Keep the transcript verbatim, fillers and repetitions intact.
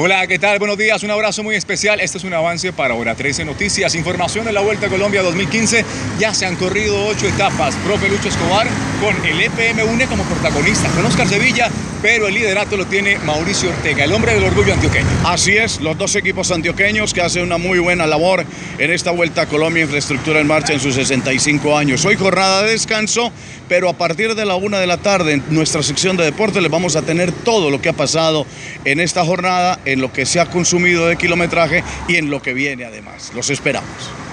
Hola, ¿qué tal? Buenos días, un abrazo muy especial. Este es un avance para Hora trece Noticias. Información de la Vuelta a Colombia dos mil quince. Ya se han corrido ocho etapas. Profe Lucho Escobar con el E P M UNE como protagonista, con Oscar Sevilla, pero el liderato lo tiene Mauricio Ortega, el hombre del orgullo antioqueño. Así es, los dos equipos antioqueños que hacen una muy buena labor en esta Vuelta a Colombia. Infraestructura en marcha en sus sesenta y cinco años. Hoy jornada de descanso, pero a partir de la una de la tarde en nuestra sección de deportes les vamos a tener todo lo que ha pasado en esta jornada, en lo que se ha consumido de kilometraje y en lo que viene además. Los esperamos.